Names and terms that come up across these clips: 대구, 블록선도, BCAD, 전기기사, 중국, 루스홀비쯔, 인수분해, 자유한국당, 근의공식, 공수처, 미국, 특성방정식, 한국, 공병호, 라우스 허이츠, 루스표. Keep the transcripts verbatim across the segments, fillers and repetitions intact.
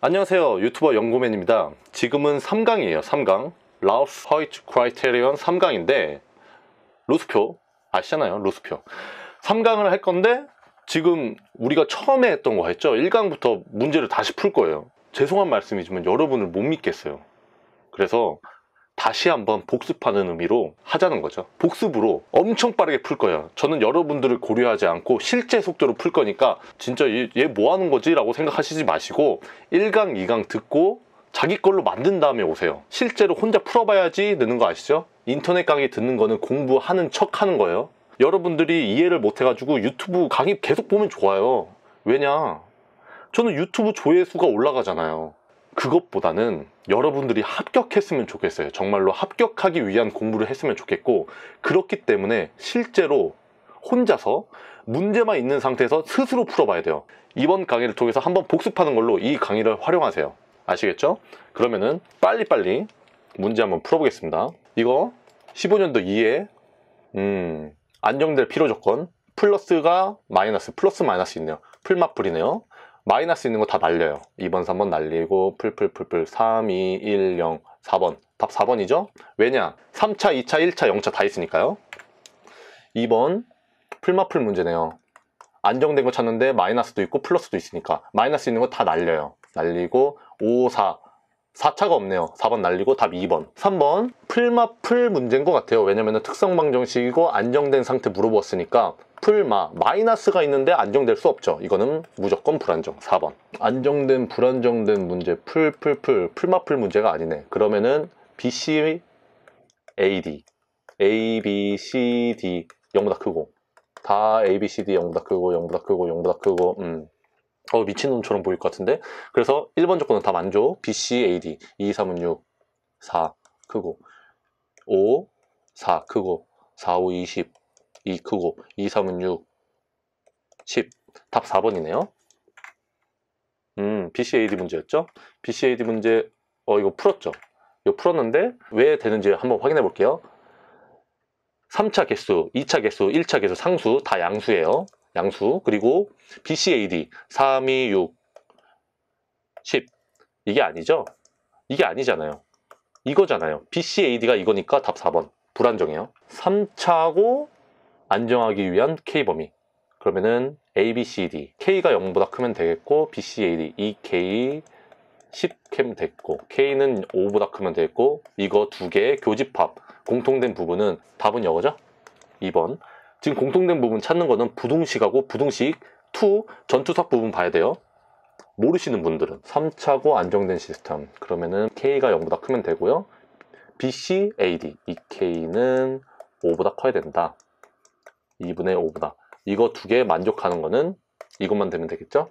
안녕하세요, 유튜버 연고맨입니다. 지금은 삼강이에요. 삼강 라우스 허이츠 크라이테리온 삼강인데 루스표 아시잖아요. 루스표 삼강을 할 건데 지금 우리가 처음에 했던 거 했죠. 일강부터 문제를 다시 풀 거예요. 죄송한 말씀이지만 여러분을 못 믿겠어요. 그래서 다시 한번 복습하는 의미로 하자는 거죠. 복습으로 엄청 빠르게 풀 거예요. 저는 여러분들을 고려하지 않고 실제 속도로 풀 거니까 진짜 얘 뭐 하는 거지? 라고 생각하시지 마시고 일강, 이강 듣고 자기 걸로 만든 다음에 오세요. 실제로 혼자 풀어봐야지 느는 거 아시죠? 인터넷 강의 듣는 거는 공부하는 척 하는 거예요. 여러분들이 이해를 못 해가지고 유튜브 강의 계속 보면 좋아요. 왜냐? 저는 유튜브 조회수가 올라가잖아요. 그것보다는 여러분들이 합격했으면 좋겠어요. 정말로 합격하기 위한 공부를 했으면 좋겠고, 그렇기 때문에 실제로 혼자서 문제만 있는 상태에서 스스로 풀어봐야 돼요. 이번 강의를 통해서 한번 복습하는 걸로 이 강의를 활용하세요. 아시겠죠? 그러면은 빨리빨리 문제 한번 풀어보겠습니다. 이거 십오년도 이에 음, 안정될 필요조건 플러스가 마이너스, 플러스 마이너스 있네요. 풀마풀이네요. 마이너스 있는 거 다 날려요. 이번, 삼번 날리고 풀풀풀풀 삼, 이, 일, 영, 사번. 답 사번이죠? 왜냐? 삼차, 이차, 일차, 영차 다 있으니까요. 이번 풀마풀 문제네요. 안정된 거 찾는데 마이너스도 있고 플러스도 있으니까 마이너스 있는 거 다 날려요. 날리고 오, 사. 사차가 없네요. 사번 날리고 답 이번. 삼번 풀마풀 문제인 것 같아요. 왜냐면은 특성방정식이고 안정된 상태 물어보았으니까 풀마 마이너스가 있는데 안정될 수 없죠. 이거는 무조건 불안정. 사번 안정된 불안정된 문제 풀풀풀 풀마풀 문제가 아니네. 그러면은 B C A D A B C D 영보다 크고 다 A B C D 영보다 크고 영보다 크고 영보다 크고 음. 어 미친놈처럼 보일 것 같은데. 그래서 일번 조건은 다 만족. B C A D 이, 삼은 육 사 크고 오, 사 크고 사, 오, 이십 이 크고 이, 삼은 육 십 답 사번이네요 음 B C A D 문제였죠. B C A D 문제 어 이거 풀었죠. 이거 풀었는데 왜 되는지 한번 확인해 볼게요. 삼차 개수, 이차 개수, 일차 개수, 상수 다 양수예요. 양수. 그리고 B C A D 삼, 이, 육 십 이게 아니죠. 이게 아니잖아요. 이거잖아요. B C A D가 이거니까 답 사번 불안정해요. 삼차고 안정하기 위한 K범위. 그러면은 A B C D K가 영보다 크면 되겠고 B C A D 이 K 십 캠 됐고 K는 오보다 크면 되겠고 이거 두 개의 교집합 공통된 부분은 답은 이거죠. 이번 지금 공통된 부분 찾는 거는 부등식하고 부등식 이 전투석 부분 봐야 돼요. 모르시는 분들은 삼차고 안정된 시스템 그러면은 K가 영보다 크면 되고요. B C A D 이 K는 오보다 커야 된다. 이분의 오보다 이거 두 개 만족하는 거는 이것만 되면 되겠죠?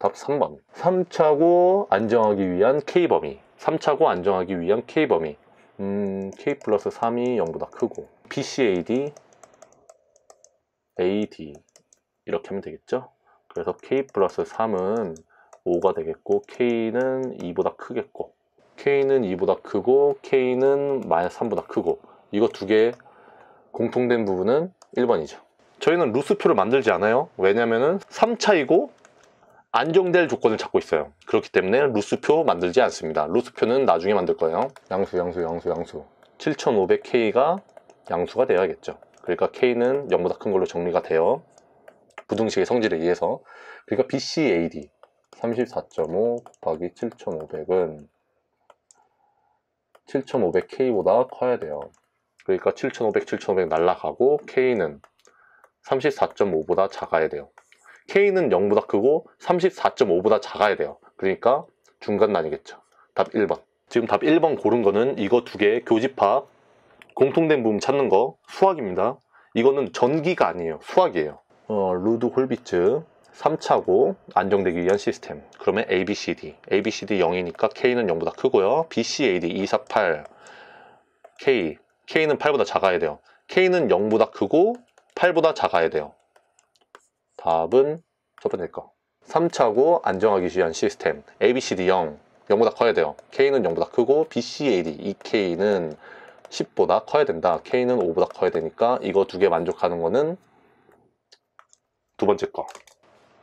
답 삼번 삼차고 안정하기 위한 K범위 삼차고 안정하기 위한 K범위 음, K 플러스 삼이 영보다 크고 B C A D A D 이렇게 하면 되겠죠? 그래서 K 플러스 삼은 오가 되겠고 K는 이보다 크겠고 K는 이보다 크고 K는 마이너스 삼보다 크고 이거 두 개 공통된 부분은 일번이죠. 저희는 루스표를 만들지 않아요. 왜냐면은 삼차이고 안정될 조건을 찾고 있어요. 그렇기 때문에 루스표 만들지 않습니다. 루스표는 나중에 만들 거예요. 양수 양수 양수 양수 칠천오백 K가 양수가 되어야겠죠. 그러니까 K는 영보다 큰 걸로 정리가 돼요. 부등식의 성질에 의해서. 그러니까 B C A D 삼십사 점 오 곱하기 칠천오백은 칠천오백 K보다 커야 돼요. 그러니까 칠천오백, 칠천오백 날라가고 K는 삼십사 점 오보다 작아야 돼요. K는 영보다 크고 삼십사 점 오보다 작아야 돼요. 그러니까 중간단이겠죠. 답 일번. 지금 답 일번 고른 거는 이거 두 개 교집합 공통된 부분 찾는 거 수학입니다. 이거는 전기가 아니에요. 수학이에요. 어, 루스홀비쯔 삼차고 안정되기 위한 시스템. 그러면 A B C D. A B C D 영이니까 K는 영보다 크고요. B C A D 이, 사, 팔 K K는 팔보다 작아야 돼요. K는 영보다 크고 팔보다 작아야 돼요. 답은 첫 번째 거. 삼차고 안정하기 위한 시스템. A B C D 영, 영보다 커야 돼요. K는 영보다 크고 B C A D, 이 K는 십보다 커야 된다. K는 오보다 커야 되니까 이거 두 개 만족하는 거는 두 번째 거.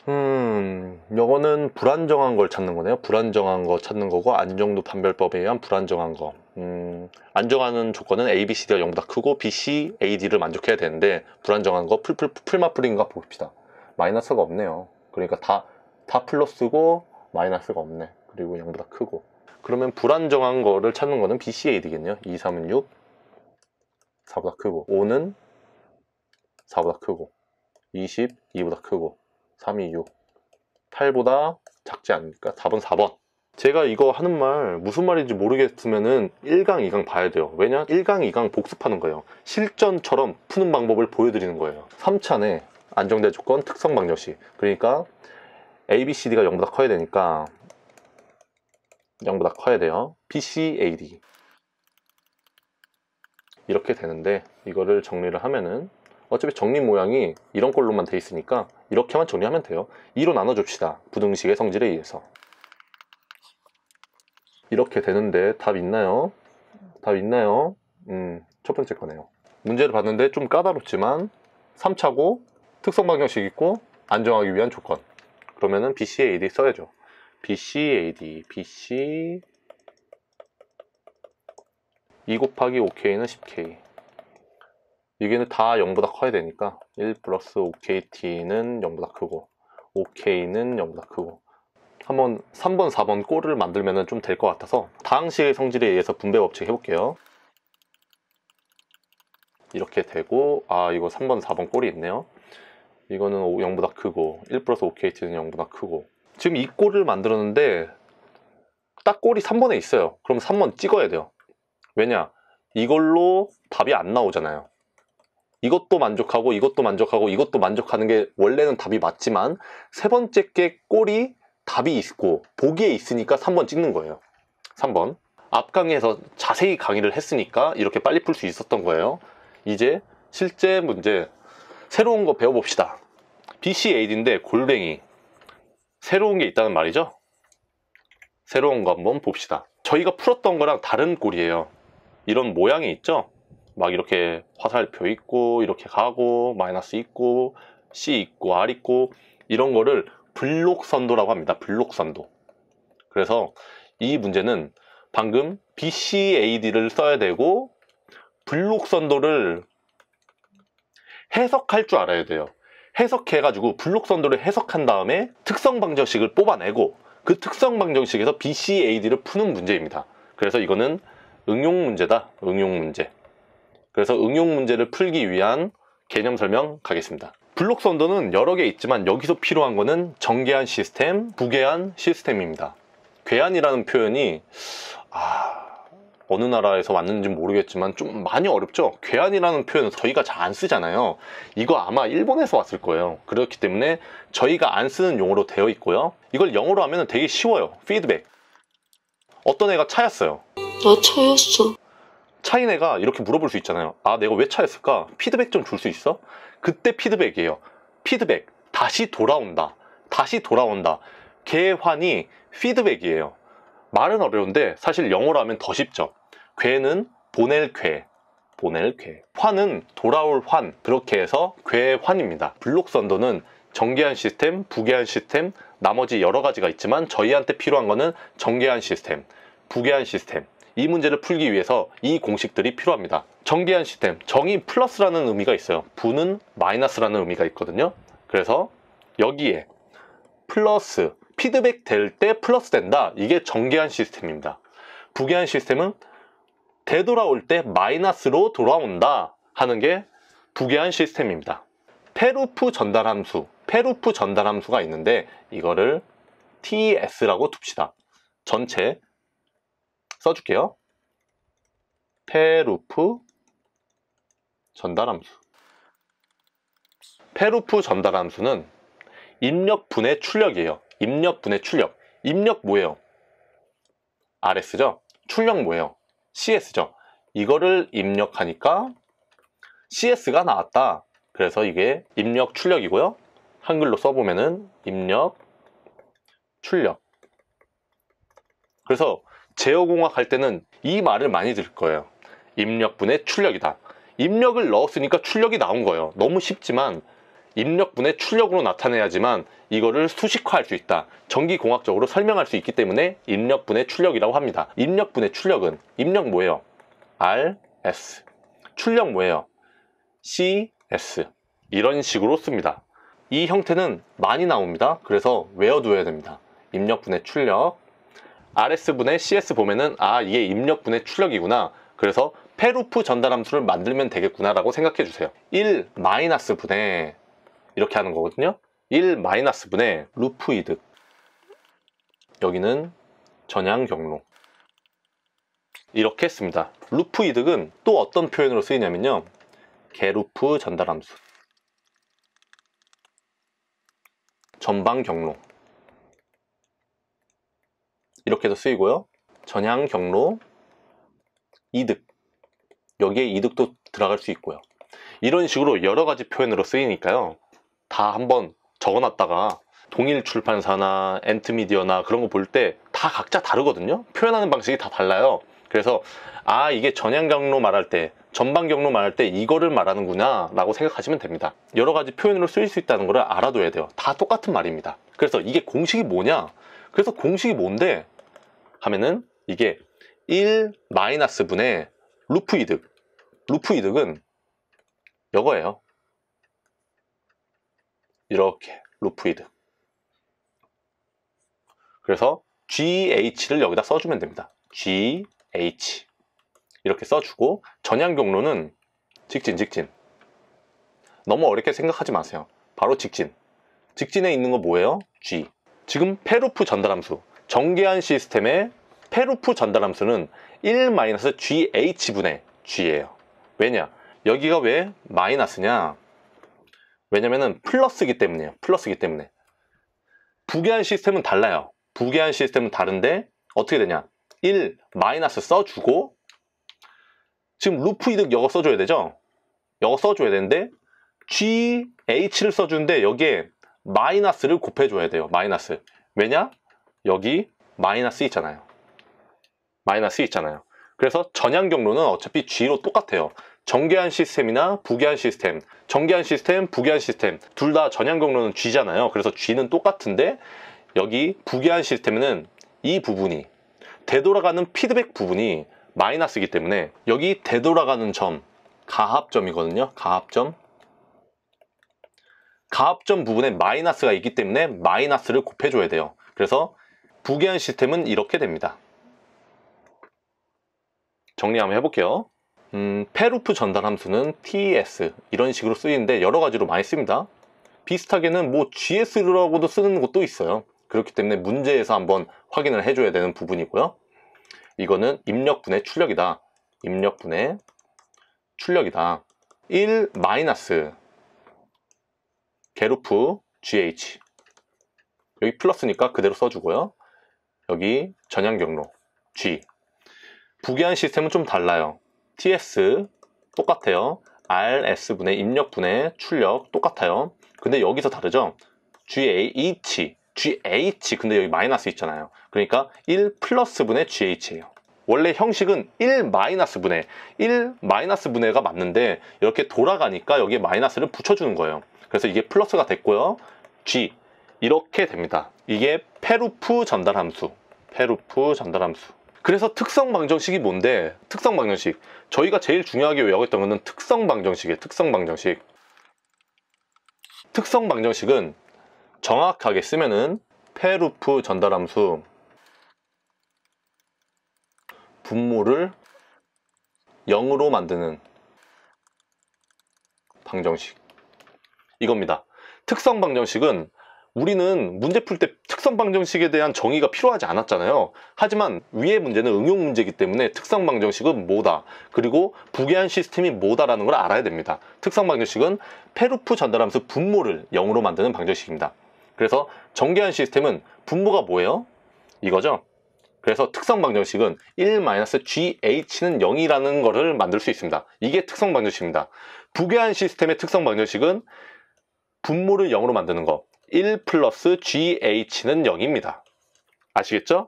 음, 요거는 불안정한 걸 찾는 거네요. 불안정한 거 찾는 거고, 안정도 판별법에 의한 불안정한 거. 음, 안정하는 조건은 A, B, C, D가 영보다 크고 B, C, A, D를 만족해야 되는데, 불안정한 거 풀, 풀, 풀마풀인가 봅시다. 마이너스가 없네요. 그러니까 다, 다 플러스고 마이너스가 없네. 그리고 영보다 크고. 그러면 불안정한 거를 찾는 거는 B, C, A, D겠네요. 이, 삼은 육, 사보다 크고, 오는 사보다 크고, 이십, 이보다 크고, 삼이 육, 팔보다 작지 않으니까 답은 사 번. 제가 이거 하는 말 무슨 말인지 모르겠으면은 일 강, 이 강 봐야 돼요. 왜냐? 일 강, 이 강 복습하는 거예요. 실전처럼 푸는 방법을 보여드리는 거예요. 삼 차네 안정된 조건 특성 방정식. 그러니까 A, B, C, D가 영보다 커야 되니까 영보다 커야 돼요. B, C, A, D 이렇게 되는데, 이거를 정리를 하면은 어차피 정리 모양이 이런 걸로만 돼 있으니까 이렇게만 정리하면 돼요. 이로 나눠줍시다. 부등식의 성질에 의해서. 이렇게 되는데 답 있나요? 답 있나요? 음, 첫 번째 거네요. 문제를 봤는데 좀 까다롭지만 삼 차고 특성 방정식 있고 안정하기 위한 조건. 그러면은 비씨에이디 써야죠. 비씨에이디, 비씨 이 곱하기 오케이는 십 케이. 이게는 다 영보다 커야 되니까 일 플러스 오케이티는 영보다 크고 오케이는 영보다 크고. 한번 삼 번, 사 번 꼴을 만들면 좀 될 것 같아서 다항식의 성질에 의해서 분배 법칙 해볼게요. 이렇게 되고, 아 이거 삼 번, 사 번 꼴이 있네요. 이거는 영보다 크고 일 플러스 오케이티는 영보다 크고. 지금 이 꼴을 만들었는데 딱 꼴이 삼 번에 있어요. 그럼 삼 번 찍어야 돼요. 왜냐? 이걸로 답이 안 나오잖아요. 이것도 만족하고 이것도 만족하고 이것도 만족하는 게 원래는 답이 맞지만 세 번째 게 꼴이 답이 있고 보기에 있으니까 삼 번 찍는 거예요. 삼 번. 앞 강의에서 자세히 강의를 했으니까 이렇게 빨리 풀 수 있었던 거예요. 이제 실제 문제 새로운 거 배워봅시다. 비씨에이디인데 골뱅이 새로운 게 있다는 말이죠. 새로운 거 한번 봅시다. 저희가 풀었던 거랑 다른 꼴이에요. 이런 모양이 있죠. 막 이렇게 화살표 있고 이렇게 가고 마이너스 있고 C 있고 R 있고 이런 거를 블록선도라고 합니다. 블록선도. 그래서 이 문제는 방금 비씨에이디를 써야 되고 블록선도를 해석할 줄 알아야 돼요. 해석해가지고 블록선도를 해석한 다음에 특성방정식을 뽑아내고 그 특성방정식에서 비씨에이디를 푸는 문제입니다. 그래서 이거는 응용문제다. 응용문제. 그래서 응용문제를 풀기 위한 개념 설명 가겠습니다. 블록선도는 여러 개 있지만 여기서 필요한 거는 정계한 시스템, 부계한 시스템입니다. 괴한이라는 표현이 아... 어느 나라에서 왔는지 모르겠지만 좀 많이 어렵죠? 괴한이라는 표현은 저희가 잘 안 쓰잖아요. 이거 아마 일본에서 왔을 거예요. 그렇기 때문에 저희가 안 쓰는 용어로 되어 있고요. 이걸 영어로 하면 되게 쉬워요. 피드백. 어떤 애가 차였어요. 나 차였어. 차인 애가 이렇게 물어볼 수 있잖아요. 아 내가 왜 차였을까? 피드백 좀 줄 수 있어? 그때 피드백이에요. 피드백. 다시 돌아온다. 다시 돌아온다. 괴환이 피드백이에요. 말은 어려운데 사실 영어로 하면 더 쉽죠. 괴는 보낼 괴. 보낼 괴. 환은 돌아올 환. 그렇게 해서 괴환입니다. 블록선도는 정계한 시스템, 부계한 시스템, 나머지 여러 가지가 있지만 저희한테 필요한 거는 정계한 시스템, 부계한 시스템. 이 문제를 풀기 위해서 이 공식들이 필요합니다. 정계한 시스템, 정이 플러스라는 의미가 있어요. 부는 마이너스라는 의미가 있거든요. 그래서 여기에 플러스, 피드백 될 때 플러스 된다. 이게 정계한 시스템입니다. 부계한 시스템은 되돌아올 때 마이너스로 돌아온다 하는 게 부계한 시스템입니다. 페루프 전달함수, 페루프 전달함수가 있는데 이거를 티에스라고 둡시다. 전체 써줄게요. 페루프 전달함수. 페루프 전달함수는 입력분의 출력이에요. 입력분의 출력. 입력 뭐예요? 알에스죠? 출력 뭐예요? 씨에스죠? 이거를 입력하니까 씨에스가 나왔다. 그래서 이게 입력 출력이고요. 한글로 써보면은 입력 출력. 그래서 제어공학 할 때는 이 말을 많이 들을 거예요. 입력분의 출력이다. 입력을 넣었으니까 출력이 나온 거예요. 너무 쉽지만 입력분의 출력으로 나타내야지만 이거를 수식화할 수 있다, 전기공학적으로 설명할 수 있기 때문에 입력분의 출력이라고 합니다. 입력분의 출력은, 입력 뭐예요? 알 에스. 출력 뭐예요? 씨 에스. 이런 식으로 씁니다. 이 형태는 많이 나옵니다. 그래서 외워두어야 됩니다. 입력분의 출력, 알 에스분의 씨 에스 보면은 아, 이게 입력분의 출력이구나, 그래서 페루프 전달함수를 만들면 되겠구나 라고 생각해 주세요. 일 마이너스분의 이렇게 하는 거거든요. 일 마이너스분의 루프 이득, 여기는 전향 경로, 이렇게 했습니다. 루프 이득은 또 어떤 표현으로 쓰이냐면요, 개루프 전달함수, 전방 경로, 이렇게 해서 쓰이고요. 전향 경로, 이득, 여기에 이득도 들어갈 수 있고요. 이런 식으로 여러 가지 표현으로 쓰이니까요, 다 한번 적어놨다가 동일 출판사나 엔트미디어나 그런 거 볼 때 다 각자 다르거든요. 표현하는 방식이 다 달라요. 그래서 아, 이게 전향 경로 말할 때, 전방 경로 말할 때 이거를 말하는구나 라고 생각하시면 됩니다. 여러 가지 표현으로 쓰일 수 있다는 걸 알아둬야 돼요. 다 똑같은 말입니다. 그래서 이게 공식이 뭐냐, 그래서 공식이 뭔데 하면은 이게 일 마이너스분의 루프 이득, 루프 이득은 이거예요. 이렇게 루프 이득. 그래서 지 에이치를 여기다 써주면 됩니다. 지 에이치 이렇게 써주고, 전향 경로는 직진, 직진. 너무 어렵게 생각하지 마세요. 바로 직진. 직진에 있는 거 뭐예요? G. 지금 페루프 전달함수, 정계한 시스템의 페루프 전달함수는 일 마이너스 지 에이치분의 G예요. 왜냐? 여기가 왜 마이너스냐? 왜냐면은 플러스이기 때문이에요. 플러스이기 때문에. 부계한 시스템은 달라요. 부계한 시스템은 다른데 어떻게 되냐? 일 마이너스 써주고, 지금 루프 이득 이거 써줘야 되죠? 이거 써줘야 되는데 지 에이치를 써주는데 여기에 마이너스를 곱해줘야 돼요. 마이너스. 왜냐? 여기 마이너스 있잖아요. 마이너스 있잖아요. 그래서 전향 경로는 어차피 G로 똑같아요. 정계한 시스템이나 부계한 시스템, 정계한 시스템, 부계한 시스템 둘 다 전향 경로는 G잖아요. 그래서 G는 똑같은데 여기 부계한 시스템에는 이 부분이, 되돌아가는 피드백 부분이 마이너스이기 때문에 여기 되돌아가는 점, 가합점이거든요. 가합점. 가합점 부분에 마이너스가 있기 때문에 마이너스를 곱해줘야 돼요. 그래서 부계한 시스템은 이렇게 됩니다. 정리 한번 해볼게요. 음, 페루프 전달 함수는 티 에스 이런 식으로 쓰이는데 여러 가지로 많이 씁니다. 비슷하게는 뭐 지 에스라고도 쓰는 것도 있어요. 그렇기 때문에 문제에서 한번 확인을 해줘야 되는 부분이고요. 이거는 입력분의 출력이다. 입력분의 출력이다. 일 마이너스 개루프 지 에이치, 여기 플러스니까 그대로 써주고요. 여기 전향 경로 G. 부계한 시스템은 좀 달라요. 티 에스 똑같아요. 알 에스분의 입력분의 출력 똑같아요. 근데 여기서 다르죠. 지 에이치, 지 에이치 근데 여기 마이너스 있잖아요. 그러니까 일 플러스분의 지 에이치예요. 원래 형식은 일 마이너스분의, 일 마이너스분의가 맞는데 이렇게 돌아가니까 여기에 마이너스를 붙여주는 거예요. 그래서 이게 플러스가 됐고요. G 이렇게 됩니다. 이게 페루프 전달함수, 페루프 전달함수. 그래서 특성방정식이 뭔데, 특성방정식 저희가 제일 중요하게 외웠던 것은 특성방정식이에요. 특성방정식. 특성방정식은 정확하게 쓰면은 페루프 전달함수 분모를 영으로 만드는 방정식, 이겁니다. 특성방정식은, 우리는 문제 풀 때 특성방정식에 대한 정의가 필요하지 않았잖아요. 하지만 위의 문제는 응용문제이기 때문에 특성방정식은 뭐다, 그리고 부계한 시스템이 뭐다라는 걸 알아야 됩니다. 특성방정식은 페루프 전달함수 분모를 영으로 만드는 방정식입니다. 그래서 정계한 시스템은 분모가 뭐예요? 이거죠. 그래서 특성방정식은 일 마이너스 지 에이치는 영이라는 거를 만들 수 있습니다. 이게 특성방정식입니다. 부계한 시스템의 특성방정식은 분모를 영으로 만드는 거, 일 플러스 지 에이치는 영입니다. 아시겠죠?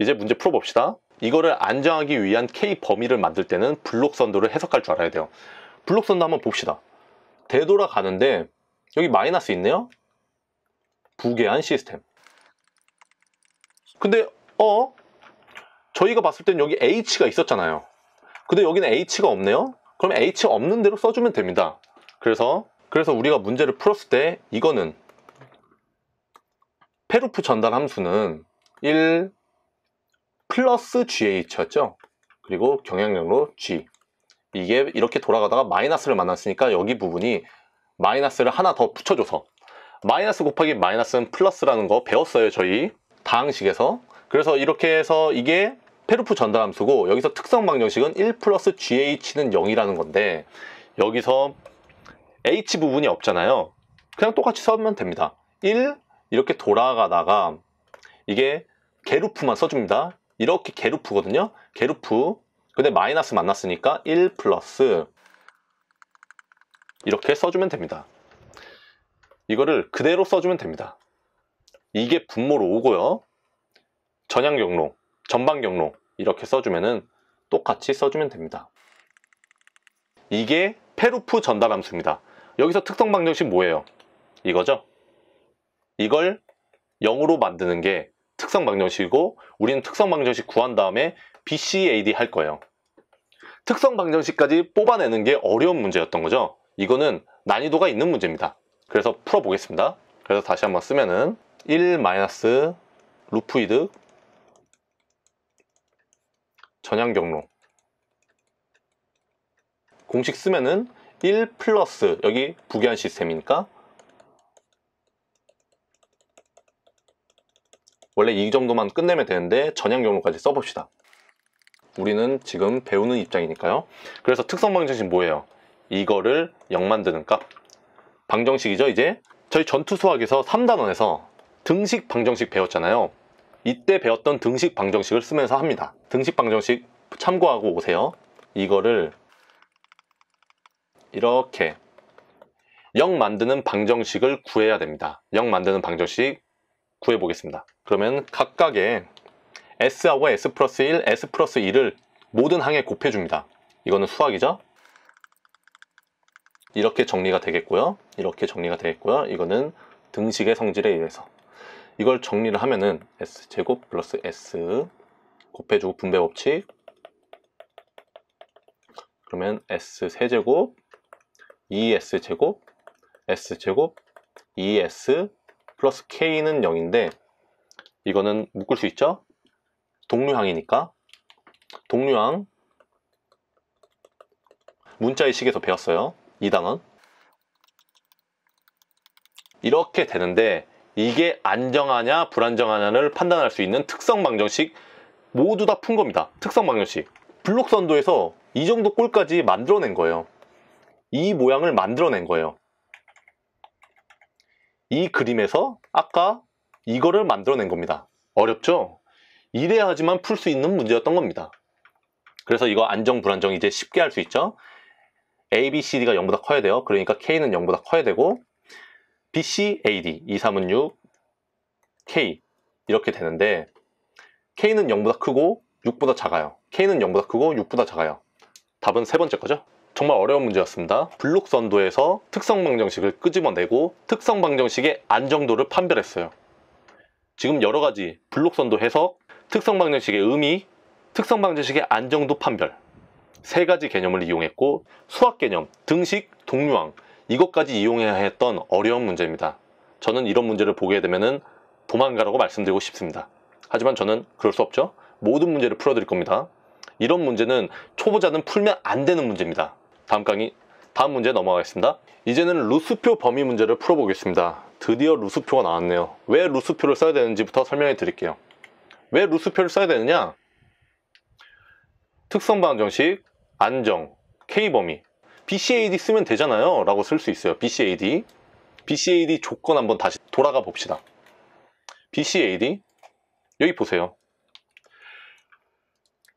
이제 문제 풀어봅시다. 이거를 안정하기 위한 K 범위를 만들 때는 블록선도를 해석할 줄 알아야 돼요. 블록선도 한번 봅시다. 되돌아가는데 여기 마이너스 있네요. 부계한 시스템. 근데 어? 저희가 봤을 땐 여기 H가 있었잖아요. 근데 여기는 H가 없네요. 그럼 H 없는 대로 써주면 됩니다. 그래서 그래서 우리가 문제를 풀었을 때 이거는 페루프 전달 함수는 일 플러스 지에이치였죠. 그리고 경향력로 G. 이게 이렇게 돌아가다가 마이너스를 만났으니까 여기 부분이 마이너스를 하나 더 붙여줘서 마이너스 곱하기 마이너스는 플러스라는 거 배웠어요, 저희 다항식에서. 그래서 이렇게 해서 이게 페루프 전달 함수고, 여기서 특성 방정식은 일 플러스 지에이치는 영이라는 건데, 여기서 H 부분이 없잖아요. 그냥 똑같이 써면 됩니다. 일 이렇게 돌아가다가 이게 게루프만 써줍니다. 이렇게 게루프거든요. 게루프. 근데 마이너스 만났으니까 일 플러스 이렇게 써주면 됩니다. 이거를 그대로 써주면 됩니다. 이게 분모로 오고요. 전향 경로, 전방 경로 이렇게 써주면은 똑같이 써주면 됩니다. 이게 페루프 전달 함수입니다. 여기서 특성 방정식 뭐예요? 이거죠? 이걸 영으로 만드는 게 특성 방정식이고, 우리는 특성 방정식 구한 다음에 비씨에이디 할 거예요. 특성 방정식까지 뽑아내는 게 어려운 문제였던 거죠. 이거는 난이도가 있는 문제입니다. 그래서 풀어보겠습니다. 그래서 다시 한번 쓰면은 일 마이너스 루프 이득 전향 경로 공식 쓰면은 일 플러스 여기 부계한 시스템이니까 원래 이 정도만 끝내면 되는데 전향 경로까지 써봅시다. 우리는 지금 배우는 입장이니까요. 그래서 특성 방정식 뭐예요? 이거를 영 만드는 값. 방정식이죠. 이제 저희 전투수학에서 삼 단원에서 등식 방정식 배웠잖아요. 이때 배웠던 등식 방정식을 쓰면서 합니다. 등식 방정식 참고하고 오세요. 이거를 이렇게 영 만드는 방정식을 구해야 됩니다. 영 만드는 방정식 구해보겠습니다. 그러면 각각의 S하고 S 플러스 일, S 플러스 이를 모든 항에 곱해줍니다. 이거는 수학이죠? 이렇게 정리가 되겠고요. 이렇게 정리가 되겠고요. 이거는 등식의 성질에 의해서. 이걸 정리를 하면은 S제곱 플러스 S 곱해주고 분배 법칙. 그러면 S세제곱, 이 에스제곱, S제곱, 이 에스 플러스 K는 영인데 이거는 묶을 수 있죠? 동류항이니까. 동류항 문자의 식에서 배웠어요. 이 단원. 이렇게 되는데 이게 안정하냐 불안정하냐를 판단할 수 있는 특성 방정식 모두 다 푼 겁니다. 특성 방정식 블록 선도에서 이 정도 꼴까지 만들어낸 거예요. 이 모양을 만들어낸 거예요. 이 그림에서 아까 이거를 만들어낸 겁니다. 어렵죠? 이래야지만 풀 수 있는 문제였던 겁니다. 그래서 이거 안정 불안정 이제 쉽게 할 수 있죠. A, B, C, D가 영보다 커야 돼요. 그러니까 K는 영보다 커야 되고 B, C, A, D, 이, 삼은 육, K 이렇게 되는데 K는 영보다 크고 육보다 작아요. K는 영보다 크고 육보다 작아요. 답은 세 번째 거죠. 정말 어려운 문제였습니다. 블록 선도에서 특성 방정식을 끄집어내고 특성 방정식의 안정도를 판별했어요. 지금 여러 가지 블록 선도 해석, 특성 방정식의 의미, 특성 방정식의 안정도 판별 세 가지 개념을 이용했고, 수학 개념, 등식, 동류항 이것까지 이용해야 했던 어려운 문제입니다. 저는 이런 문제를 보게 되면은 도망가라고 말씀드리고 싶습니다. 하지만 저는 그럴 수 없죠. 모든 문제를 풀어드릴 겁니다. 이런 문제는 초보자는 풀면 안 되는 문제입니다. 다음 강의, 다음 문제 넘어가겠습니다. 이제는 루스표 범위 문제를 풀어보겠습니다. 드디어 루스표가 나왔네요. 왜 루스표를 써야 되는지부터 설명해 드릴게요. 왜 루스표를 써야 되느냐? 특성 방정식, 안정, K범위, 비씨에이디 쓰면 되잖아요 라고 쓸 수 있어요. 비씨에이디, 비씨에이디 조건 한번 다시 돌아가 봅시다. 비씨에이디, 여기 보세요.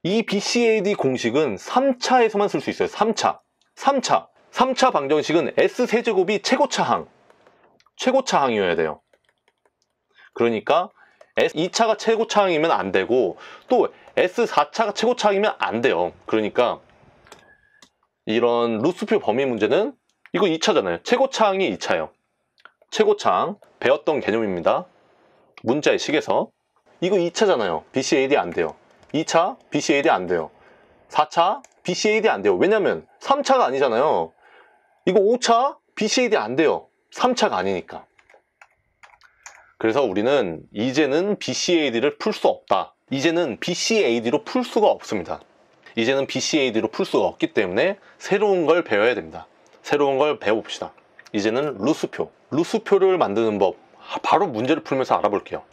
이 비씨에이디 공식은 삼 차에서만 쓸 수 있어요. 삼 차, 삼 차, 삼 차 방정식은 S세제곱이 최고차항, 최고차항이어야 돼요. 그러니까 이 차가 최고차항이면 안 되고 또 에스 사 차가 최고차항이면 안 돼요. 그러니까 이런 루스표 범위 문제는 이거 이 차잖아요. 최고차항이 이 차예요. 최고창 배웠던 개념입니다. 문자의 식에서 이거 이 차잖아요. 비씨에이디 안 돼요. 이 차 비씨에이디 안 돼요. 사 차 비씨에이디 안 돼요. 왜냐면 삼 차가 아니잖아요. 이거 오 차 비씨에이디 안 돼요. 삼 차가 아니니까. 그래서 우리는 이제는 비씨에이디를 풀 수 없다. 이제는 비씨에이디로 풀 수가 없습니다. 이제는 비씨에이디로 풀 수가 없기 때문에 새로운 걸 배워야 됩니다. 새로운 걸 배워봅시다. 이제는 루스표. 루스표를 만드는 법. 바로 문제를 풀면서 알아볼게요.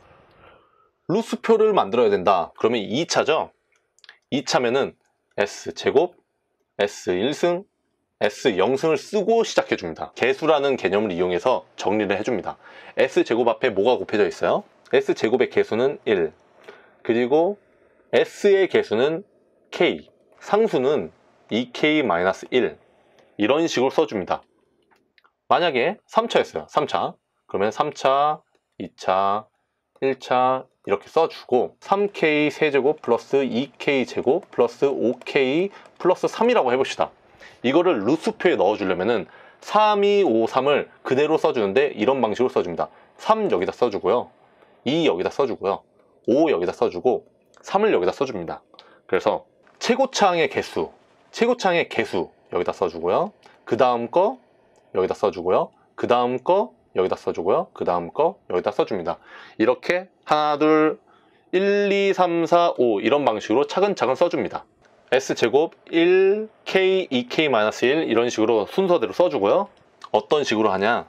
루스표를 만들어야 된다. 그러면 이 차죠. 이 차면은 S제곱, 에스 일 승, 에스 영 승을 쓰고 시작해줍니다. 개수라는 개념을 이용해서 정리를 해줍니다. S제곱 앞에 뭐가 곱해져 있어요? S제곱의 개수는 일, 그리고 S의 개수는 K, 상수는 이 케이 마이너스 일, 이런 식으로 써줍니다. 만약에 삼 차였어요. 삼 차. 그러면 삼 차, 이 차, 일 차 이렇게 써주고 삼 케이 세제곱 플러스 이 케이 제곱 플러스 오 케이 플러스 삼이라고 해봅시다. 이거를 루스표에 넣어주려면은 삼, 이, 오, 삼을 그대로 써주는데 이런 방식으로 써줍니다. 삼 여기다 써주고요, 이 여기다 써주고요, 오 여기다 써주고 삼을 여기다 써줍니다. 그래서 최고창의 개수, 최고창의 개수 여기다 써주고요, 그 다음 거 여기다 써주고요, 그 다음 거 여기다 써주고요, 그 다음 거 여기다 써줍니다. 이렇게 하나, 둘, 일, 이, 삼, 사, 오 이런 방식으로 차근차근 써줍니다. S제곱 일, K, 이 케이 마이너스 일 이런 식으로 순서대로 써주고요. 어떤 식으로 하냐?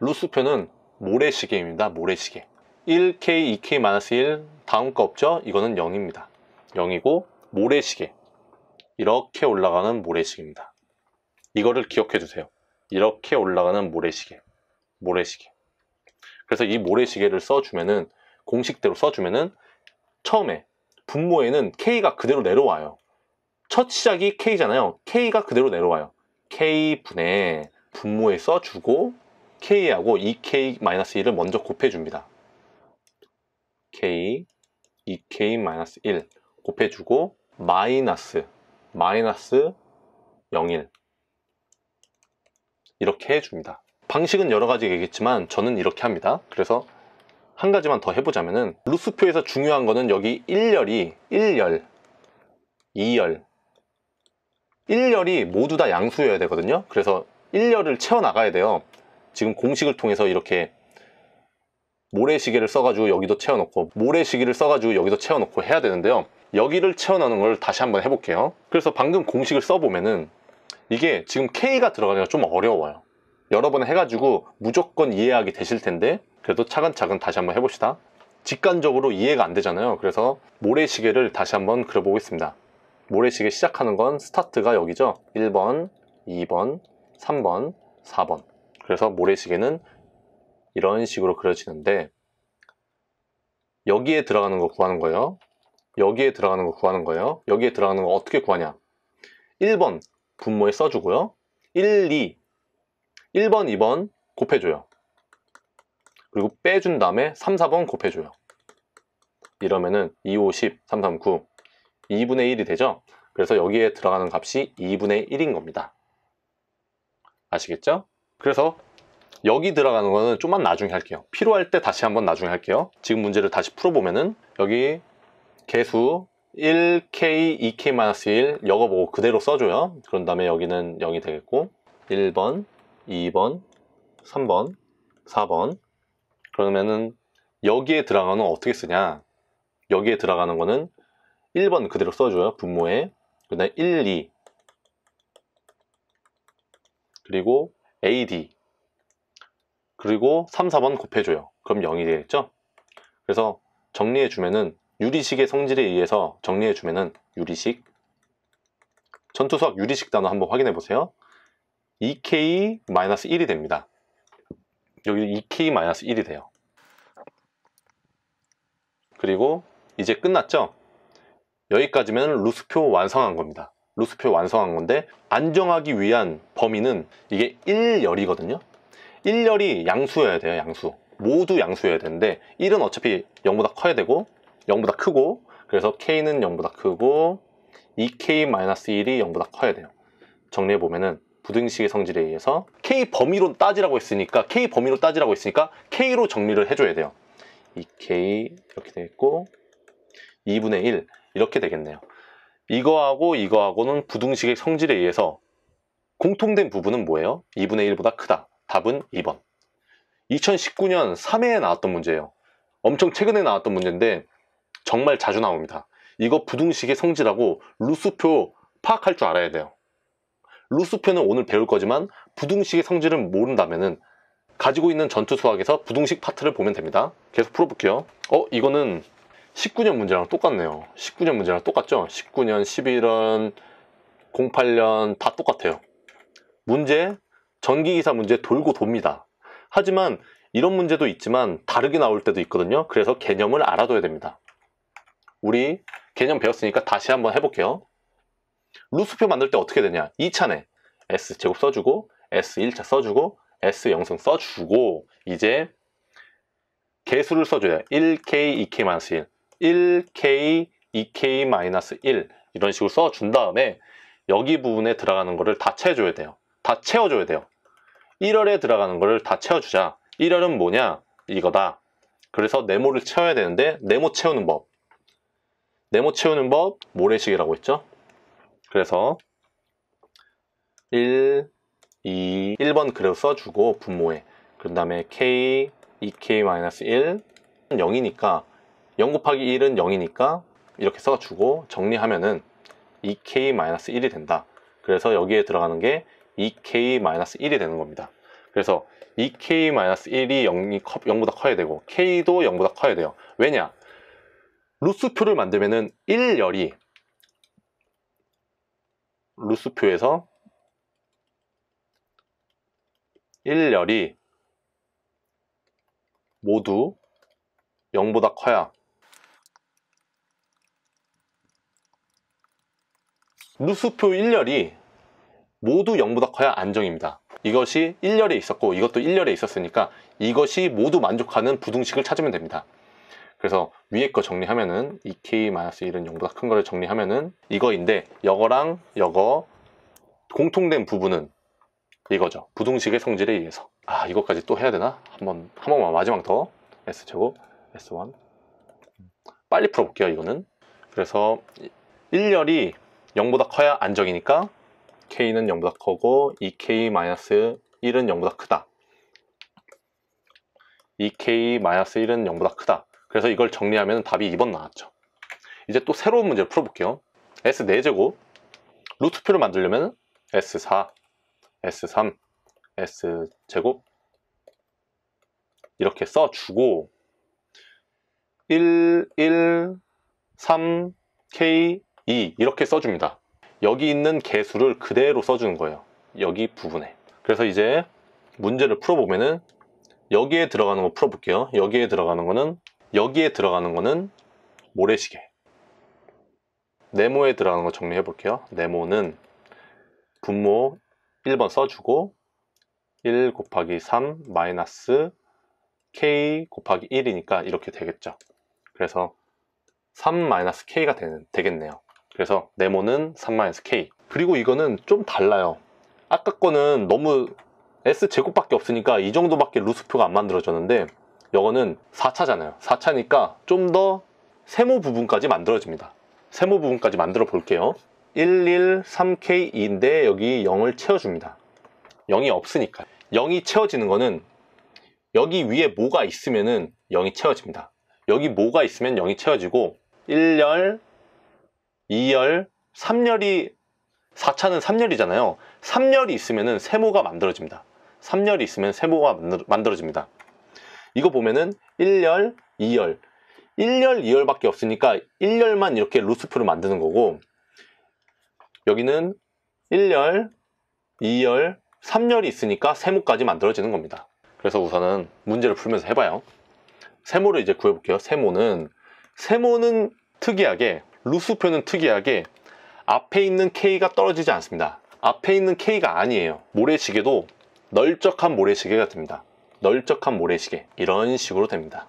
루스표는 모래시계입니다. 모래시계. 일 케이, 이 케이 마이너스 일 다음 거 없죠? 이거는 영입니다. 영이고 모래시계. 이렇게 올라가는 모래시계입니다. 이거를 기억해주세요. 이렇게 올라가는 모래시계. 모래시계. 그래서 이 모래시계를 써주면은, 공식대로 써주면은 처음에 분모에는 K가 그대로 내려와요. 첫 시작이 K잖아요. K가 그대로 내려와요. K분의 분모에 써주고 K하고 이 케이 마이너스 일을 먼저 곱해줍니다. K, 이 케이 마이너스 일 곱해주고 마이너스, 마이너스 영일 이렇게 해줍니다. 방식은 여러 가지가 있겠지만 저는 이렇게 합니다. 그래서 한 가지만 더 해보자면은 루스표에서 중요한 거는 여기 일 열이 일 열, 이 열, 일 열이 모두 다 양수여야 되거든요. 그래서 일 열을 채워나가야 돼요. 지금 공식을 통해서 이렇게 모래시계를 써가지고 여기도 채워놓고 모래시계를 써가지고 여기도 채워놓고 해야 되는데요. 여기를 채워넣는 걸 다시 한번 해볼게요. 그래서 방금 공식을 써보면은 이게 지금 K가 들어가기가 좀 어려워요. 여러 번 해가지고 무조건 이해하기 되실 텐데 그래도 차근차근 다시 한번 해봅시다. 직관적으로 이해가 안 되잖아요. 그래서 모래시계를 다시 한번 그려보겠습니다. 모래시계 시작하는 건 스타트가 여기죠. 일 번, 이 번, 삼 번, 사 번. 그래서 모래시계는 이런 식으로 그려지는데 여기에 들어가는 거 구하는 거예요. 여기에 들어가는 거 구하는 거예요. 여기에 들어가는 거 어떻게 구하냐. 일 번 분모에 써주고요. 일, 이. 일 번, 이 번 곱해줘요. 그리고 빼준 다음에 삼, 사 번 곱해줘요. 이러면은 이, 오, 십, 삼, 삼, 구, 이분의 일이 되죠? 그래서 여기에 들어가는 값이 이분의 일인 겁니다. 아시겠죠? 그래서 여기 들어가는 거는 좀만 나중에 할게요. 필요할 때 다시 한번 나중에 할게요. 지금 문제를 다시 풀어보면은 여기 개수 일 케이, 이 케이 마이너스 일 역어보고 그대로 써줘요. 그런 다음에 여기는 영이 되겠고 일 번, 이 번, 삼 번, 사 번. 그러면은 여기에 들어가는 건 어떻게 쓰냐. 여기에 들어가는 거는 일 번 그대로 써줘요. 분모에. 그 다음에 일, 이. 그리고 에이디. 그리고 삼, 사 번 곱해줘요. 그럼 영이 되겠죠? 그래서 정리해주면은 유리식의 성질에 의해서 정리해주면은 유리식. 전투수학 유리식 단어 한번 확인해보세요. 이 케이 마이너스 일이 됩니다. 여기 이 케이 마이너스 일이 돼요. 그리고 이제 끝났죠? 여기까지면 루스표 완성한 겁니다. 루스표 완성한 건데 안정하기 위한 범위는 이게 일 열이거든요. 일 열이 양수여야 돼요. 양수. 모두 양수여야 되는데 일은 어차피 영보다 커야 되고 영보다 크고 그래서 K는 영보다 크고 이 케이 마이너스 일이 영보다 커야 돼요. 정리해보면은 부등식의 성질에 의해서 K 범위로 따지라고 했으니까 K 범위로 따지라고 했으니까 K로 정리를 해줘야 돼요. 이 케이 이렇게 되겠고 이분의 일 이렇게 되겠네요. 이거하고 이거하고는 부등식의 성질에 의해서 공통된 부분은 뭐예요? 이분의 일보다 크다. 답은 이 번. 이천십구 년 삼 회에 나왔던 문제예요. 엄청 최근에 나왔던 문제인데 정말 자주 나옵니다. 이거 부등식의 성질하고 루스표 파악할 줄 알아야 돼요. 루스표는 오늘 배울 거지만 부등식의 성질을 모른다면은 가지고 있는 전투수학에서 부등식 파트를 보면 됩니다. 계속 풀어볼게요. 어? 이거는 십구 년 문제랑 똑같네요. 십구 년 문제랑 똑같죠? 십구 년, 십일 년, 공팔 년 다 똑같아요. 문제, 전기기사 문제 돌고 돕니다. 하지만 이런 문제도 있지만 다르게 나올 때도 있거든요. 그래서 개념을 알아둬야 됩니다. 우리 개념 배웠으니까 다시 한번 해볼게요. 루스표 만들 때 어떻게 되냐? 이 차네 S제곱 써주고 에스 일 차 써주고 에스 영승 써주고 이제 개수를 써줘요. 일 케이, 이 케이 마이너스 일, 일 케이, 이 케이 마이너스 일 이런 식으로 써준 다음에 여기 부분에 들어가는 거를 다 채워줘야 돼요. 다 채워줘야 돼요. 일 열에 들어가는 거를 다 채워주자. 일 열은 뭐냐? 이거다. 그래서 네모를 채워야 되는데 네모 채우는 법. 네모 채우는 법 모래시계라고 했죠. 그래서 일, 이, 일 번 그래로 써주고 분모에 그 다음에 케이, 이 케이 마이너스 일 영이니까 영 곱하기 일은 영이니까 이렇게 써주고 정리하면은 이 케이 마이너스 일이 된다. 그래서 여기에 들어가는 게 이 케이 마이너스 일이 되는 겁니다. 그래서 이 케이 마이너스 일이 영보다 커야 되고 K도 영보다 커야 돼요. 왜냐? 루스표를 만들면은 일 열이 루스표에서 일 열이 모두 영보다 커야 루스표 일 열이 모두 영보다 커야 안정입니다. 이것이 일 열에 있었고 이것도 일 열에 있었으니까 이것이 모두 만족하는 부등식을 찾으면 됩니다. 그래서 위에 거 정리하면은 이 케이 마이너스 일은 영보다 큰 거를 정리하면은 이거인데 이거랑 이거 공통된 부분은 이거죠. 부등식의 성질에 의해서. 아, 이것까지 또 해야 되나? 한번 한 번만 마지막 더. S제곱, 에스 일. 빨리 풀어 볼게요, 이거는. 그래서 일 열이 영보다 커야 안정이니까 K는 영보다 크고 이 케이 마이너스 일은 영보다 크다. 이 케이 마이너스 일은 영보다 크다. 그래서 이걸 정리하면 답이 이 번 나왔죠. 이제 또 새로운 문제를 풀어볼게요. 에스 사 제곱 루트표를 만들려면 에스 사, 에스 삼, 에스 제곱 이렇게 써주고 일, 일, 삼, 케이, 이 이렇게 써줍니다. 여기 있는 개수를 그대로 써주는 거예요. 여기 부분에. 그래서 이제 문제를 풀어보면은 여기에 들어가는 거 풀어볼게요. 여기에 들어가는 거는 여기에 들어가는 거는 모래시계. 네모에 들어가는 거 정리해볼게요. 네모는 분모 일 번 써주고 일 곱하기 삼 마이너스 케이 곱하기 일이니까 이렇게 되겠죠. 그래서 삼 마이너스 케이가 되는, 되겠네요. 그래서 네모는 삼 마이너스 케이. 그리고 이거는 좀 달라요. 아까 거는 너무 S제곱밖에 없으니까 이 정도밖에 루스표가 안 만들어졌는데 이거는 사 차잖아요. 사 차니까 좀 더 세모 부분까지 만들어집니다. 세모 부분까지 만들어 볼게요. 일, 일, 삼, 케이, 이인데 여기 영을 채워줍니다. 영이 없으니까. 영이 채워지는 거는 여기 위에 뭐가 있으면은 영이 채워집니다. 여기 뭐가 있으면 영이 채워지고 일 열, 이 열, 삼 열이 사 차는 삼 열이잖아요. 삼 열이 있으면은 세모가 만들어집니다. 삼 열이 있으면 세모가 만들어집니다. 이거 보면은 일 열, 이 열 일 열, 이 열밖에 없으니까 일 열만 이렇게 루스표를 만드는 거고 여기는 일 열, 이 열, 삼 열이 있으니까 세모까지 만들어지는 겁니다. 그래서 우선은 문제를 풀면서 해봐요. 세모를 이제 구해볼게요. 세모는 세모는 특이하게 루스표는 특이하게 앞에 있는 K가 떨어지지 않습니다. 앞에 있는 K가 아니에요. 모래시계도 넓적한 모래시계가 됩니다. 넓적한 모래시계 이런 식으로 됩니다.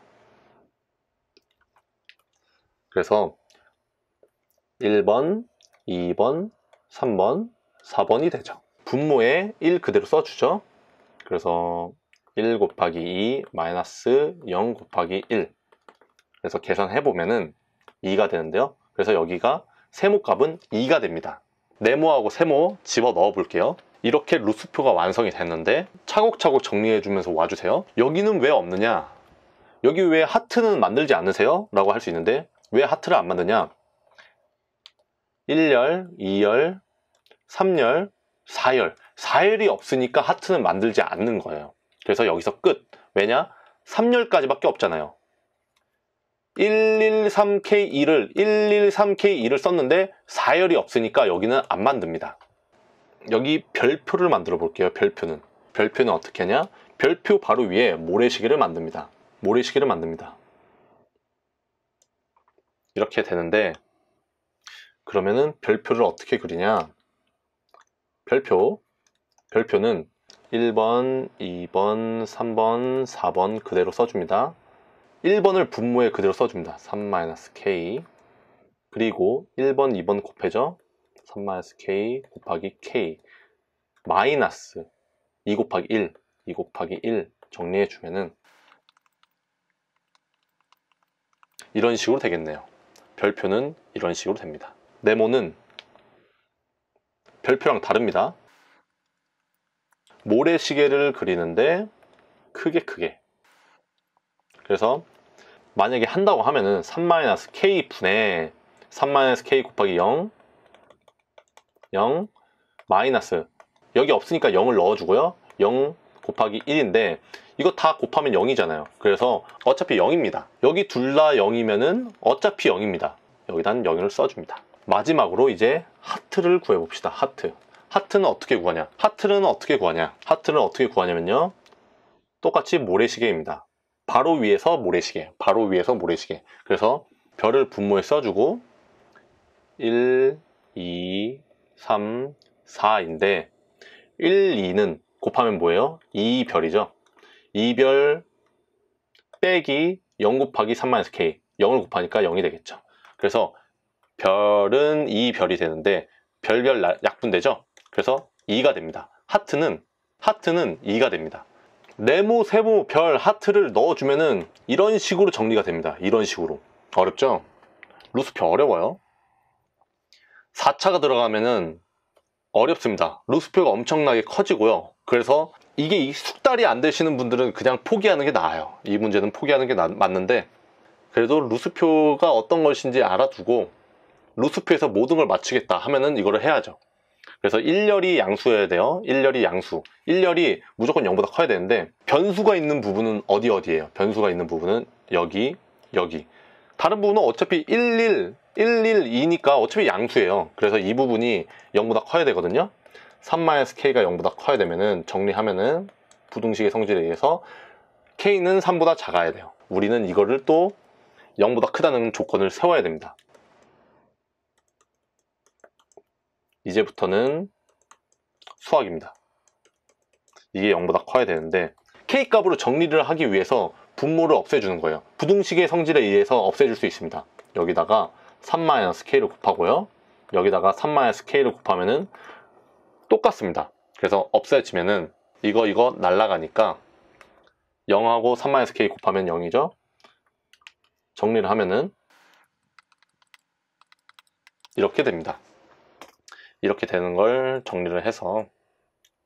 그래서 일 번, 이 번, 삼 번, 사 번이 되죠. 분모에 일 그대로 써주죠. 그래서 일 곱하기 이 마이너스 영 곱하기 일. 그래서 계산해보면은 이가 되는데요. 그래서 여기가 세모값은 이가 됩니다. 네모하고 세모 집어넣어 볼게요. 이렇게 루스표가 완성이 됐는데 차곡차곡 정리해주면서 와주세요. 여기는 왜 없느냐? 여기 왜 하트는 만들지 않으세요? 라고 할 수 있는데 왜 하트를 안 만드냐? 일 열, 이 열, 삼 열, 사 열. 사 열이 없으니까 하트는 만들지 않는 거예요. 그래서 여기서 끝. 왜냐? 삼 열까지밖에 없잖아요. 일일삼 케이이를 일일삼 케이이를 썼는데 사 열이 없으니까 여기는 안 만듭니다. 여기 별표를 만들어 볼게요. 별표는 별표는 어떻게 하냐? 별표 바로 위에 모래시계를 만듭니다. 모래시계를 만듭니다. 이렇게 되는데 그러면은 별표를 어떻게 그리냐? 별표 별표는 일 번, 이 번, 삼 번, 사 번 그대로 써줍니다. 일 번을 분모에 그대로 써줍니다. 삼 마이너스 케이 그리고 일 번, 이 번 곱해져 삼 마이너스 케이 곱하기 K 마이너스 이 곱하기 일 이 곱하기 일 정리해주면은 이런 식으로 되겠네요. 별표는 이런 식으로 됩니다. 네모는 별표랑 다릅니다. 모래시계를 그리는데 크게 크게 그래서 만약에 한다고 하면은 삼 마이너스 케이 분의 삼 마이너스 케이 곱하기 영 영 마이너스 여기 없으니까 영을 넣어주고요. 영 곱하기 일인데 이거 다 곱하면 영이잖아요. 그래서 어차피 영입니다. 여기 둘 다 영이면은 어차피 영입니다. 여기다 영을 써줍니다. 마지막으로 이제 하트를 구해봅시다. 하트 하트는 어떻게 구하냐? 하트는 어떻게 구하냐? 하트는 어떻게 구하냐면요. 똑같이 모래시계입니다. 바로 위에서 모래시계, 바로 위에서 모래시계. 그래서 별을 분모에 써주고 일, 이, 삼, 사인데 일, 이는 곱하면 뭐예요? 이 별이죠. 이 별 빼기 영 곱하기 삼 마이너스 케이. 영을 곱하니까 영이 되겠죠. 그래서 별은 이 별이 되는데 별별 약분되죠. 그래서 이가 됩니다. 하트는 하트는 이가 됩니다. 네모, 세모, 별, 하트를 넣어주면은 이런 식으로 정리가 됩니다. 이런 식으로. 어렵죠? 루스표 어려워요. 사 차가 들어가면은 어렵습니다. 루스표가 엄청나게 커지고요. 그래서 이게 숙달이 안 되시는 분들은 그냥 포기하는 게 나아요. 이 문제는 포기하는 게 나, 맞는데 그래도 루스표가 어떤 것인지 알아두고 루스표에서 모든 걸 맞추겠다 하면은 이거를 해야죠. 그래서 일 열이 양수여야 돼요. 일 열이 양수. 일 열이 무조건 영보다 커야 되는데 변수가 있는 부분은 어디 어디예요? 변수가 있는 부분은 여기, 여기. 다른 부분은 어차피 일일, 일일이니까 어차피 양수예요. 그래서 이 부분이 영보다 커야 되거든요. 삼 마이너스 케이가 영보다 커야 되면은 정리하면은 부등식의 성질에 의해서 K는 삼보다 작아야 돼요. 우리는 이거를 또 영보다 크다는 조건을 세워야 됩니다. 이제부터는 수학입니다. 이게 영보다 커야 되는데 K값으로 정리를 하기 위해서 분모를 없애주는 거예요. 부등식의 성질에 의해서 없애줄 수 있습니다. 여기다가 삼 마이너스 케이를 곱하고요. 여기다가 삼 마이너스 케이를 곱하면은 똑같습니다. 그래서 없애지면은 이거 이거 날아가니까 영하고 삼 마이너스 케이 곱하면 영이죠. 정리를 하면은 이렇게 됩니다. 이렇게 되는 걸 정리를 해서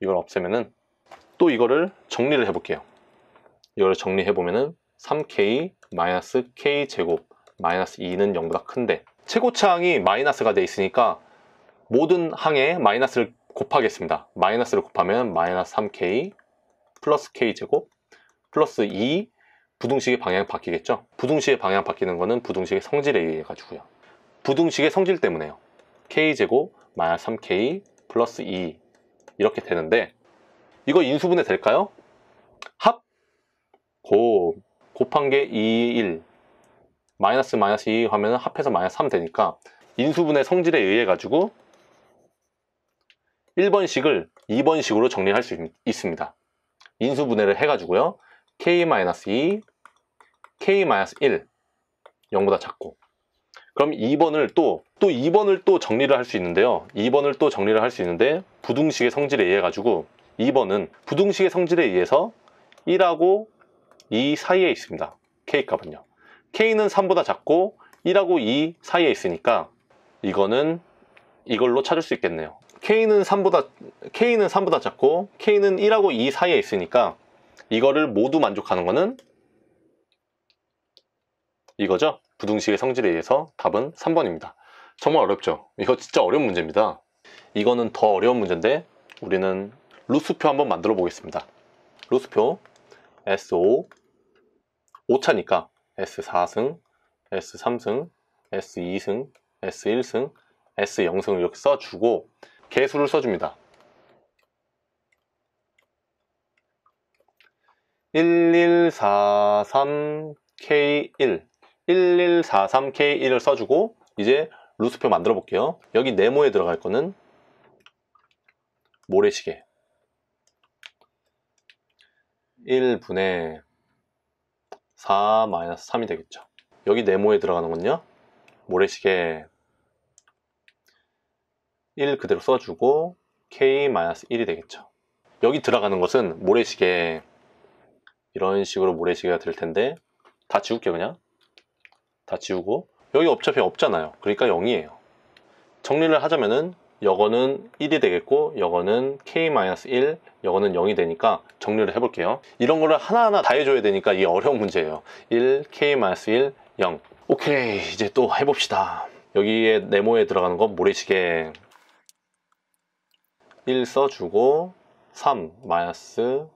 이걸 없애면은 또 이거를 정리를 해볼게요. 이거를 정리해보면은 삼 케이 마이너스 케이 제곱 마이너스 이는 영보다 큰데 최고차항이 마이너스가 돼 있으니까 모든 항에 마이너스를 곱하겠습니다. 마이너스를 곱하면 마이너스 삼 케이 플러스 K 제곱 플러스 이 부등식의 방향이 바뀌겠죠. 부등식의 방향 바뀌는 거는 부등식의 성질에 의해 가지고요. 부등식의 성질 때문에요. K 제곱 마이너스 삼 케이 플러스 이 이렇게 되는데 이거 인수분해 될까요? 합 곱 곱한 게 이, 일 마이너스 마이너스 이 하면 합해서 마이너스 삼 되니까 인수분해 성질에 의해 가지고 일 번식을 이 번식으로 정리할 수 있습니다. 인수분해를 해 가지고요. K 마이너스 이, K 마이너스 일 영보다 작고 그럼 이 번을 또, 또 이 번을 또 정리를 할 수 있는데요. 이 번을 또 정리를 할 수 있는데 부등식의 성질에 의해 가지고 이 번은 부등식의 성질에 의해서 일하고 이 사이에 있습니다. K값은요. K는 삼보다 작고 일하고 이 사이에 있으니까 이거는 이걸로 찾을 수 있겠네요. K는 삼보다, K는 삼보다 작고 K는 일하고 이 사이에 있으니까 이거를 모두 만족하는 거는 이거죠. 부등식의 성질에 의해서 답은 삼 번입니다. 정말 어렵죠? 이거 진짜 어려운 문제입니다. 이거는 더 어려운 문제인데 우리는 루스표 한번 만들어 보겠습니다. 루스표 에스 오 오차니까 에스 사 승, 에스 삼 승, 에스 이 승, 에스 일 승, 에스 영 승 이렇게 써주고 개수를 써줍니다. 일일사삼 케이 일 일일사삼 케이 일을 써주고 이제 루스표 만들어 볼게요. 여기 네모에 들어갈 거는 모래시계 일분의 사 마이너스 삼이 되겠죠. 여기 네모에 들어가는 건요. 모래시계 일 그대로 써주고 케이 마이너스 일이 되겠죠. 여기 들어가는 것은 모래시계 이런 식으로 모래시계가 될 텐데 다 지울게 그냥. 다 지우고 여기 어차피 없잖아요. 그러니까 영이에요. 정리를 하자면은 여거는 일이 되겠고 여거는 케이 마이너스 일, 여거는 영이 되니까 정리를 해볼게요. 이런 거를 하나하나 다 해줘야 되니까 이게 어려운 문제예요. 일, 케이 마이너스 일, 영 오케이 이제 또 해봅시다. 여기에 네모에 들어가는 건 모래시계 일 써주고 삼 마이너스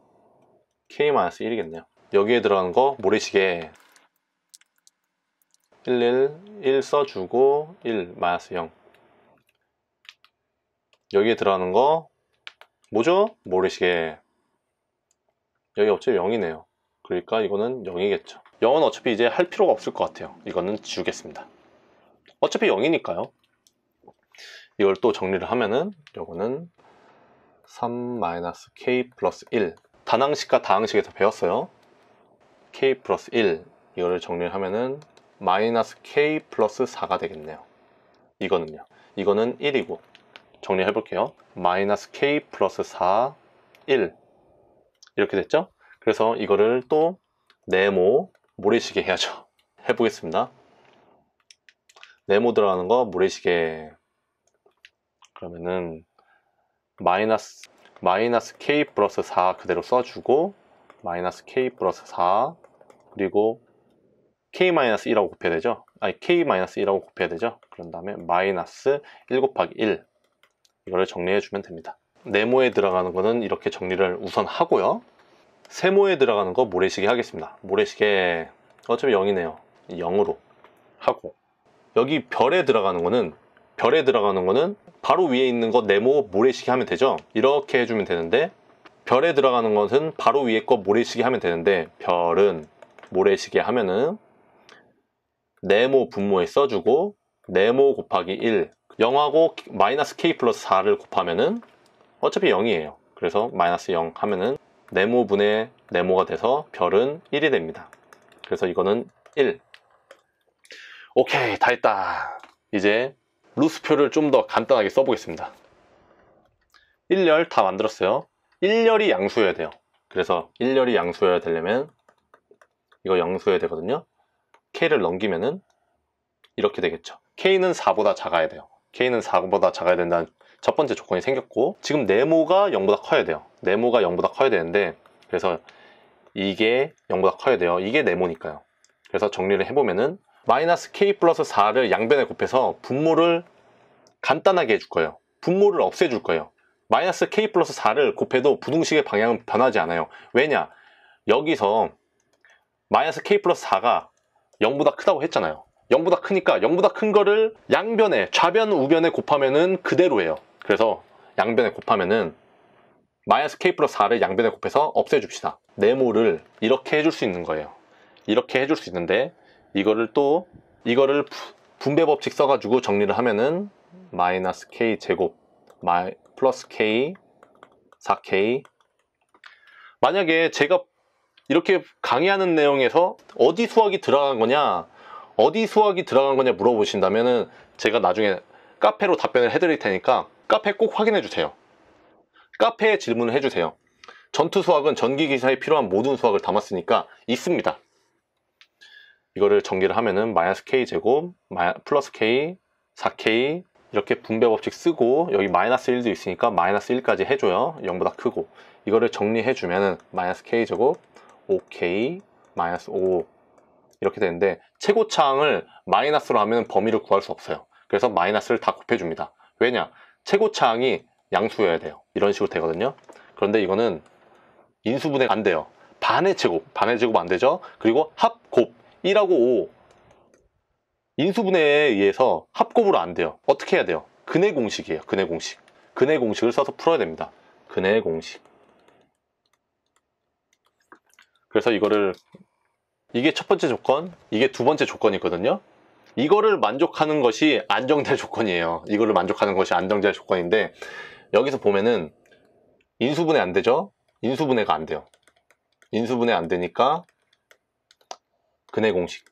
케이 마이너스 일이겠네요 여기에 들어가는 거 모래시계 일일 일 써주고 일 마이너스 영 여기에 들어가는 거 뭐죠? 모래시계 여기 없죠? 영이네요. 그러니까 이거는 영이겠죠. 영은 어차피 이제 할 필요가 없을 것 같아요. 이거는 지우겠습니다. 어차피 영이니까요. 이걸 또 정리를 하면은 요거는 삼 마이너스 케이 플러스 일 단항식과 다항식에서 배웠어요. 케이 플러스 일 이거를 정리를 하면은 마이너스 케이 플러스 사가 되겠네요. 이거는요. 이거는 일이고 정리해 볼게요. 마이너스 케이 플러스 사, 일 이렇게 됐죠? 그래서 이거를 또 네모 모래시계 해야죠. 해보겠습니다. 네모 들어가는 거 모래시계 그러면은 마이너스 마이너스 케이 플러스 사 그대로 써주고 마이너스 케이 플러스 사 그리고 케이 마이너스 일하고 곱해야 되죠? 아니 케이 마이너스 일하고 곱해야 되죠? 그런 다음에 마이너스 일 곱하기 일 이거를 정리해 주면 됩니다. 네모에 들어가는 거는 이렇게 정리를 우선 하고요. 세모에 들어가는 거 모래시계 하겠습니다. 모래시계 어차피 영이네요. 영으로 하고 여기 별에 들어가는 거는 별에 들어가는 거는 바로 위에 있는 거 네모 모래시계 하면 되죠? 이렇게 해주면 되는데 별에 들어가는 것은 바로 위에 거 모래시계 하면 되는데 별은 모래시계 하면은 네모 분모에 써주고 네모 곱하기 일 영하고 마이너스 케이 플러스 사를 곱하면은 어차피 영이에요. 그래서 마이너스 영 하면은 네모분의 네모가 돼서 별은 일이 됩니다. 그래서 이거는 일 오케이 다 했다. 이제 루스표를 좀 더 간단하게 써보겠습니다. 일열 다 만들었어요. 일열이 양수여야 돼요. 그래서 일열이 양수여야 되려면 이거 영수여야 되거든요. K를 넘기면은 이렇게 되겠죠. K는 사보다 작아야 돼요. K는 사보다 작아야 된다는 첫 번째 조건이 생겼고 지금 네모가 영보다 커야 돼요. 네모가 영보다 커야 되는데 그래서 이게 영보다 커야 돼요. 이게 네모니까요. 그래서 정리를 해보면은 마이너스 케이 플러스 사를 양변에 곱해서 분모를 간단하게 해줄 거예요. 분모를 없애줄 거예요. 마이너스 케이 플러스 사를 곱해도 부등식의 방향은 변하지 않아요. 왜냐? 여기서 마이너스 케이 플러스 사가 영보다 크다고 했잖아요. 영보다 크니까 영보다 큰 거를 양변에 좌변 우변에 곱하면은 그대로예요. 그래서 양변에 곱하면은 마이너스 케이 플러스 사를 양변에 곱해서 없애줍시다. 네모를 이렇게 해줄 수 있는 거예요. 이렇게 해줄 수 있는데 이거를 또 이거를 분배 법칙 써가지고 정리를 하면은 마이너스 케이 제곱 플러스 케이 사 케이 만약에 제가 이렇게 강의하는 내용에서 어디 수학이 들어간 거냐 어디 수학이 들어간 거냐 물어보신다면은 제가 나중에 카페로 답변을 해드릴 테니까 카페 꼭 확인해 주세요. 카페에 질문을 해주세요. 전투 수학은 전기기사에 필요한 모든 수학을 담았으니까 있습니다. 이거를 전개를 하면은 마이너스 k 제곱 플러스 k 사 케이 이렇게 분배 법칙 쓰고 여기 마이너스 일도 있으니까 마이너스 일까지 해줘요. 영보다 크고 이거를 정리해주면은 마이너스 k 제곱 오 케이 마이너스 오 이렇게 되는데 최고차항을 마이너스로 하면 범위를 구할 수 없어요. 그래서 마이너스를 다 곱해줍니다. 왜냐? 최고차항이 양수여야 돼요. 이런 식으로 되거든요. 그런데 이거는 인수분해가 안 돼요. 반의 제곱, 반의 제곱 안 되죠. 그리고 합곱 일하고 오 인수분해에 의해서 합곱으로 안 돼요. 어떻게 해야 돼요? 근해 공식이에요. 근해 공식. 근해 공식을 써서 풀어야 됩니다. 근해 공식. 그래서 이거를 이게 첫 번째 조건, 이게 두 번째 조건이거든요. 이거를 만족하는 것이 안정될 조건이에요. 이거를 만족하는 것이 안정될 조건인데 여기서 보면은 인수분해 안 되죠? 인수분해가 안 돼요. 인수분해 안 되니까 근해 공식.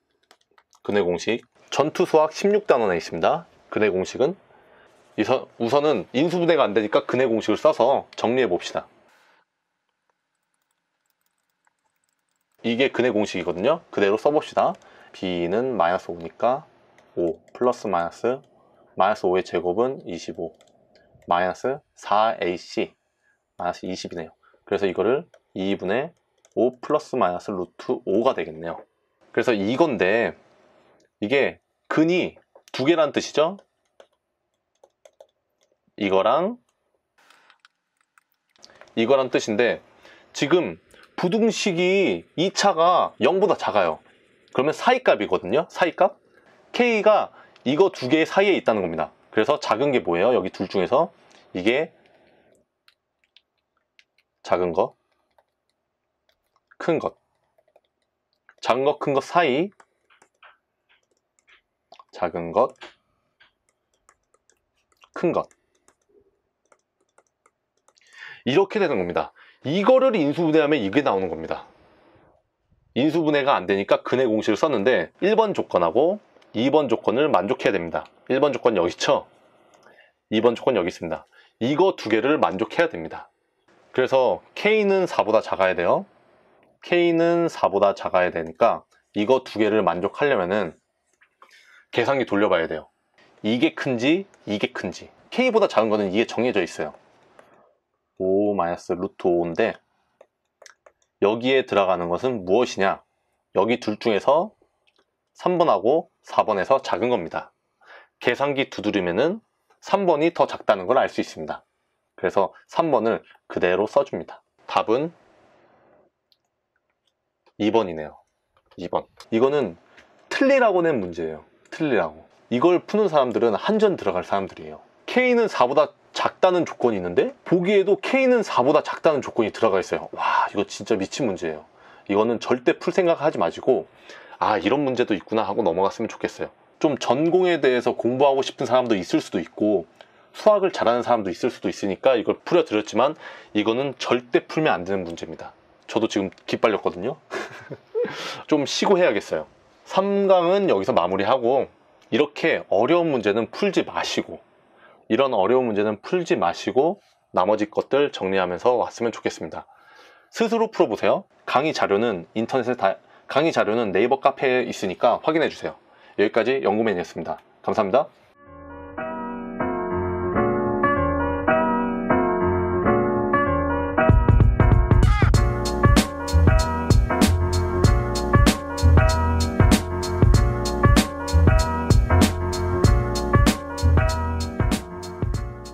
근해 공식. 전투수학 십육 단원에 있습니다. 근해 공식은 우선은 인수분해가 안 되니까 근해 공식을 써서 정리해 봅시다. 이게 근해 공식이거든요. 그대로 써봅시다. b는 마이너스 오니까 오 플러스 마이너스 마이너스 오의 제곱은 이십오 마이너스 사 에이씨 마이너스 이십이네요. 그래서 이거를 이분의 오 플러스 마이너스 루트 오가 되겠네요. 그래서 이건데 이게 근이 두 개란 뜻이죠. 이거랑 이거란 뜻인데 지금 부등식이 이 차가 영보다 작아요. 그러면 사이값이거든요. 사이값 K가 이거 두 개 사이에 있다는 겁니다. 그래서 작은 게 뭐예요? 여기 둘 중에서 이게 작은 거, 큰 것, 작은 것, 큰 것 사이 작은 것, 큰 것 이렇게 되는 겁니다. 이거를 인수분해하면 이게 나오는 겁니다. 인수분해가 안 되니까 근해 공식을 썼는데 일 번 조건하고 이 번 조건을 만족해야 됩니다. 일 번 조건 여기 있죠? 이 번 조건 여기 있습니다. 이거 두 개를 만족해야 됩니다. 그래서 K는 사보다 작아야 돼요. K는 사보다 작아야 되니까 이거 두 개를 만족하려면은 계산기 돌려봐야 돼요. 이게 큰지 이게 큰지. K보다 작은 거는 이게 정해져 있어요. 오 마이너스 루트 오인데 여기에 들어가는 것은 무엇이냐? 여기 둘 중에서 삼 번하고 사 번에서 작은 겁니다. 계산기 두드리면은 삼 번이 더 작다는 걸 알 수 있습니다. 그래서 삼 번을 그대로 써줍니다. 답은 이 번이네요. 이 번. 이거는 틀리라고 낸 문제예요. 틀리라고. 이걸 푸는 사람들은 한전 들어갈 사람들이에요. K는 사보다 작다는 조건이 있는데 보기에도 K는 사보다 작다는 조건이 들어가 있어요. 와, 이거 진짜 미친 문제예요. 이거는 절대 풀 생각하지 마시고 아, 이런 문제도 있구나 하고 넘어갔으면 좋겠어요. 좀 전공에 대해서 공부하고 싶은 사람도 있을 수도 있고 수학을 잘하는 사람도 있을 수도 있으니까 이걸 풀어드렸지만 이거는 절대 풀면 안 되는 문제입니다. 저도 지금 기빨렸거든요. 좀 쉬고 해야겠어요. 삼 강은 여기서 마무리하고 이렇게 어려운 문제는 풀지 마시고 이런 어려운 문제는 풀지 마시고 나머지 것들 정리하면서 왔으면 좋겠습니다. 스스로 풀어보세요. 강의 자료는 인터넷에 다, 강의 자료는 네이버 카페에 있으니까 확인해 주세요. 여기까지 연고맨이었습니다. 감사합니다.